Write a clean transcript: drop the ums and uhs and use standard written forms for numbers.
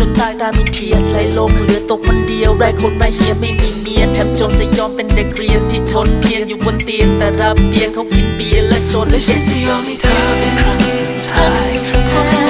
จนตายตามีเทียสไหลลงเหลือตกคนเดียวไร้คนไร้เฮียไม่มีเมียแถมจนจะยอมเป็นเด็กเรียนที่ทนเพียรอยู่บนเตียงแต่รับเบียงเขากินเบียร์และชนและฉันจะยอมให้เธอเป็นครั้งสุดท้าย